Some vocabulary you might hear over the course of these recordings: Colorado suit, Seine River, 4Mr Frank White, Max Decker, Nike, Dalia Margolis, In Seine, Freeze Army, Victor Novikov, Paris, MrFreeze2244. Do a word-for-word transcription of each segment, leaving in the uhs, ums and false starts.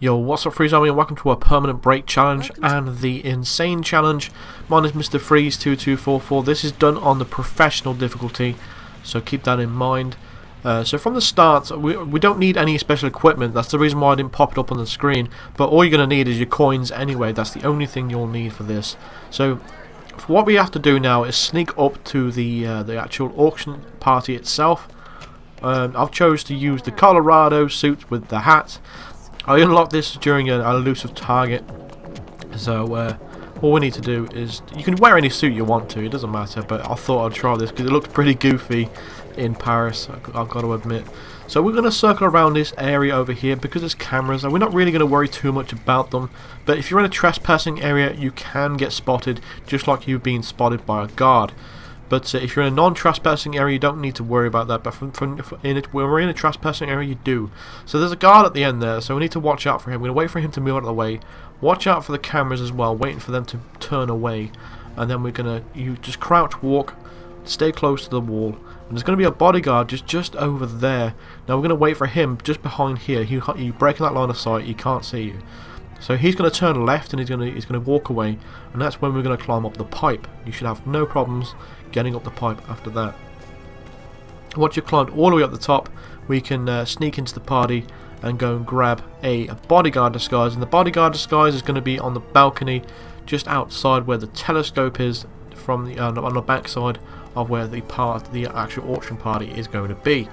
Yo, what's up Freeze Army and welcome to our Permanent Break Challenge and the In Seine Challenge. My name is MrFreeze two two four four. This is done on the Professional difficulty, so keep that in mind. Uh, so from the start, we, we don't need any special equipment. That's the reason why I didn't pop it up on the screen. But all you're going to need is your coins anyway. That's the only thing you'll need for this. So what we have to do now is sneak up to the, uh, the actual auction party itself. Um, I've chose to use the Colorado suit with the hat. I unlocked this during an elusive target, so uh, all we need to do is, you can wear any suit you want to, it doesn't matter, but I thought I'd try this because it looked pretty goofy in Paris, I've got to admit. So we're going to circle around this area over here because there's cameras and we're not really going to worry too much about them, but if you're in a trespassing area you can get spotted just like you've been spotted by a guard. But uh, if you're in a non-trespassing area, you don't need to worry about that. But from, from, in it, when we're in a trespassing area, you do. So there's a guard at the end there, so we need to watch out for him. We're going to wait for him to move out of the way. Watch out for the cameras as well, waiting for them to turn away. And then we're going to you just crouch walk, stay close to the wall. And there's going to be a bodyguard just, just over there. Now we're going to wait for him just behind here. He, you're breaking that line of sight, he can't see you. So he's going to turn left and he's going to, he's going to walk away, and that's when we're going to climb up the pipe. You should have no problems getting up the pipe after that. Once you've climbed all the way up the top, we can uh, sneak into the party and go and grab a, a bodyguard disguise. And the bodyguard disguise is going to be on the balcony just outside where the telescope is, from the uh, on the backside of where the part the actual auction party is going to be.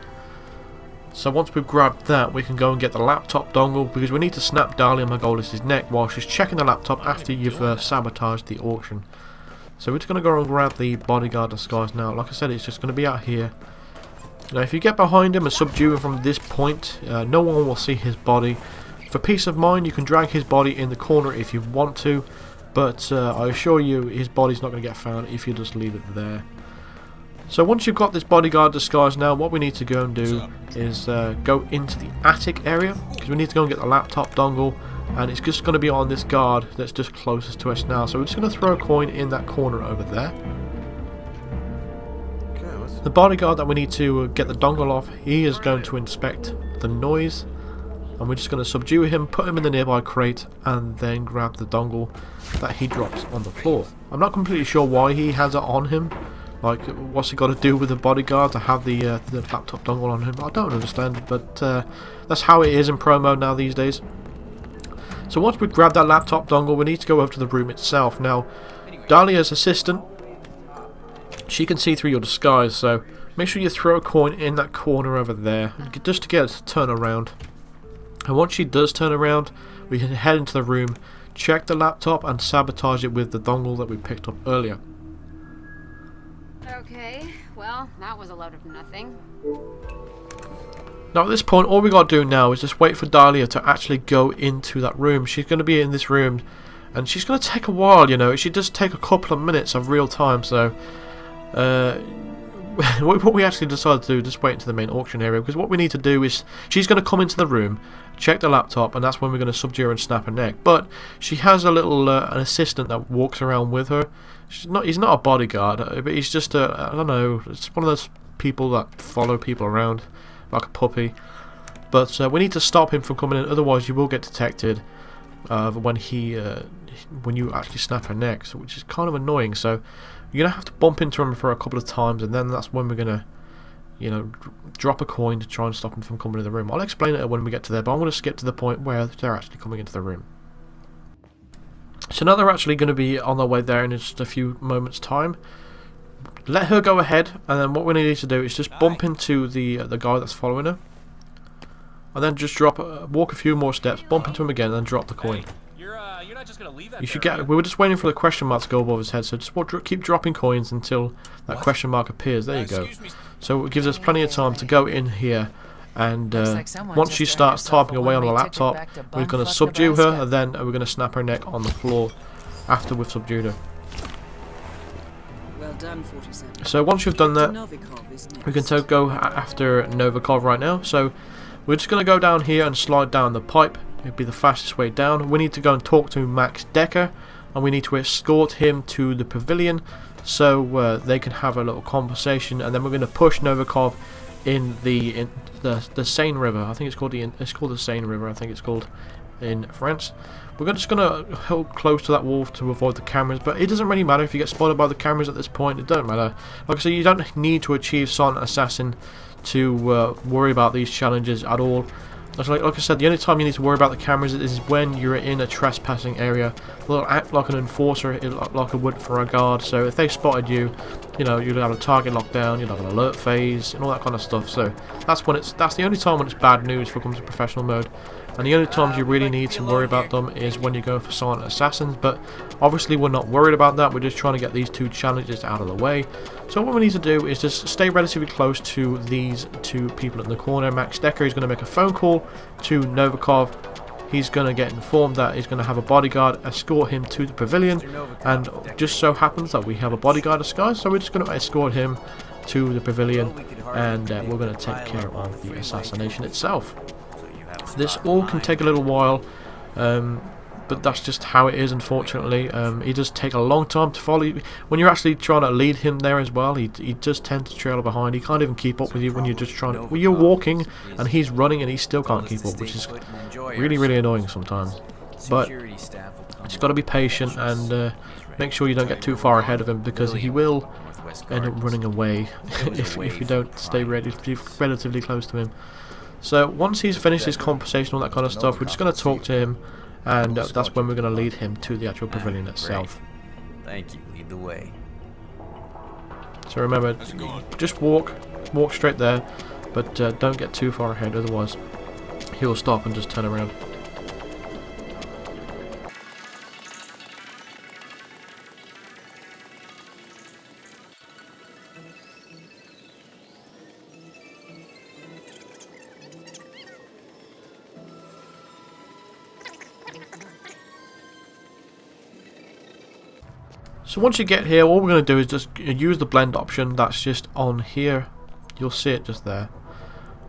So once we've grabbed that, we can go and get the laptop dongle because we need to snap Dalia Margolis' neck while she's checking the laptop after you've uh, sabotaged the auction. So we're just going to go and grab the bodyguard disguise now. Like I said, it's just going to be out here. Now if you get behind him and subdue him from this point, uh, no one will see his body. For peace of mind, you can drag his body in the corner if you want to, but uh, I assure you his body's not going to get found if you just leave it there. So once you've got this bodyguard disguise now, what we need to go and do is uh, go into the attic area because we need to go and get the laptop dongle, and it's just going to be on this guard that's just closest to us now. So we're just going to throw a coin in that corner over there. The bodyguard that we need to get the dongle off, he is going to inspect the noise, and we're just going to subdue him, put him in the nearby crate, and then grab the dongle that he drops on the floor. I'm not completely sure why he has it on him. Like, what's he got to do with the bodyguard to have the, uh, the laptop dongle on him? I don't understand, but uh, that's how it is in pro mode now these days. So once we grab that laptop dongle, we need to go over to the room itself. Now, Dalia's assistant, she can see through your disguise, so make sure you throw a coin in that corner over there, just to get her to turn around. And once she does turn around, we can head into the room, check the laptop, and sabotage it with the dongle that we picked up earlier. Okay, well, that was a load of nothing. Now at this point, all we gotta do now is just wait for Dalia to actually go into that room. She's gonna be in this room, and she's gonna take a while, you know. It should just take a couple of minutes of real time, so... Uh, what we actually decided to do, just wait into the main auction area, because what we need to do is... She's gonna come into the room, check the laptop, and that's when we're gonna subdue and snap her neck. But she has a little, uh, an assistant that walks around with her. She's not, he's not a bodyguard, but he's just a, I don't know, it's one of those people that follow people around like a puppy. But uh, we need to stop him from coming in, otherwise you will get detected uh, when he, uh, when you actually snap her neck, so, which is kind of annoying. So you're going to have to bump into him for a couple of times, and then that's when we're going to, you know, drop a coin to try and stop him from coming in the room. I'll explain it when we get to there, but I'm going to skip to the point where they're actually coming into the room. So now they're actually going to be on their way there in just a few moments' time. Let her go ahead, and then what we need to do is just bump into the uh, the guy that's following her, and then just drop, uh, walk a few more steps, bump into him again, and then drop the coin. Hey, you're, uh, you're not just gonna leave that you should there, get. Right? We were just waiting for the question mark to go above his head, so just keep dropping coins until that what? question mark appears. There uh, you go. So it gives us plenty of time to go in here. And uh, like once she starts typing away on the laptop, we're going to subdue her, and then we're going to snap her neck on the floor after we've subdued her. Well done, forty-seven. So once you've done that, we can go after Novikov right now. So we're just going to go down here and slide down the pipe. It'd be the fastest way down. We need to go and talk to Max Decker, and we need to escort him to the pavilion so uh, they can have a little conversation, and then we're going to push Novikov in the in the the Seine River. I think it's called the it's called the Seine River. I think it's called in France. We're just going to hold close to that wall to avoid the cameras, but it doesn't really matter if you get spotted by the cameras at this point. It doesn't matter. Like I said, you don't need to achieve Silent Assassin to uh, worry about these challenges at all. Like, like I said, the only time you need to worry about the cameras is when you're in a trespassing area. They'll act like an enforcer, like a would for a guard. So if they spotted you, you know, you'll have a target lockdown, you'll have an alert phase, and all that kind of stuff. So that's when it's that's the only time when it's bad news for comes to professional mode. And the only times you really need to worry about them is when you go for Silent Assassins. But obviously we're not worried about that. We're just trying to get these two challenges out of the way. So what we need to do is just stay relatively close to these two people in the corner. Max Decker is going to make a phone call to Novikov. He's going to get informed that he's going to have a bodyguard escort him to the pavilion. And just so happens that we have a bodyguard disguise, so we're just going to escort him to the pavilion. And uh, we're going to take care of the assassination itself. This all can take a little while, um, but that's just how it is, unfortunately. Um, he does take a long time to follow you. When you're actually trying to lead him there as well, he, he does tend to trail behind. He can't even keep up with you when you're just trying to... Well, you're walking, and he's running, and he still can't keep up, which is really, really annoying sometimes. But you've got to be patient and uh, make sure you don't get too far ahead of him, because he will end up running away if, if you don't stay relatively close to him. So once he's finished his conversation, all that kind of stuff, we're just going to talk to him, and uh, that's when we're going to lead him to the actual pavilion itself. Thank you. Lead the way. So remember, just walk, walk straight there, but uh, don't get too far ahead. Otherwise, he'll stop and just turn around. So once you get here, all we're going to do is just use the blend option that's just on here. You'll see it just there.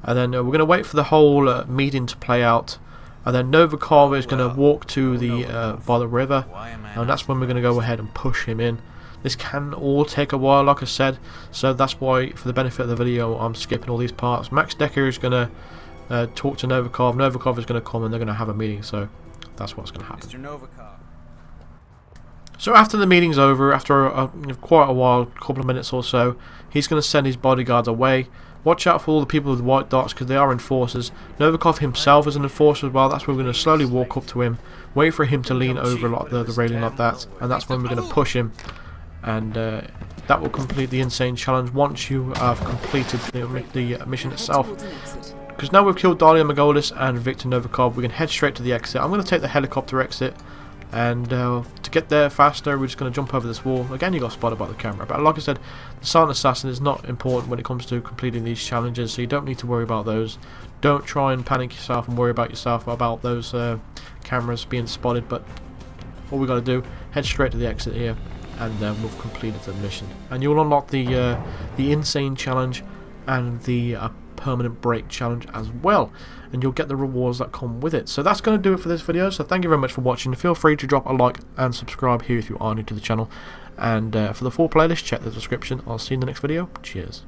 And then uh, we're going to wait for the whole uh, meeting to play out. And then Novikov is going to walk to the uh, by the river. And that's when we're going to go ahead and push him in. This can all take a while, like I said. So that's why, for the benefit of the video, I'm skipping all these parts. Max Decker is going to uh, talk to Novikov. Novikov is going to come and they're going to have a meeting. So that's what's going to happen. Mister Novikov. So after the meeting's over, after a, a, quite a while, a couple of minutes or so, he's going to send his bodyguards away. Watch out for all the people with white dots, because they are enforcers. Novikov himself is an enforcer as well. That's where we're going to slowly walk up to him, wait for him to lean over like the, the railing like that, and that's when we're going to push him. And uh, that will complete the insane challenge once you have completed the, the mission itself. Because now we've killed Dalia Margolis and Victor Novikov, we can head straight to the exit. I'm going to take the helicopter exit. And uh, to get there faster, we're just going to jump over this wall. Again, you got spotted by the camera. But like I said, the Silent Assassin is not important when it comes to completing these challenges, so you don't need to worry about those. Don't try and panic yourself and worry about yourself about those uh, cameras being spotted. But all we got to do, head straight to the exit here, and then we've completed the mission. And you'll unlock the uh, the Insane challenge and the uh, permanent break challenge as well, and you'll get the rewards that come with it. So that's going to do it for this video. So thank you very much for watching. Feel free to drop a like and subscribe here if you are new to the channel, and uh, for the full playlist, check the description. I'll see you in the next video. Cheers.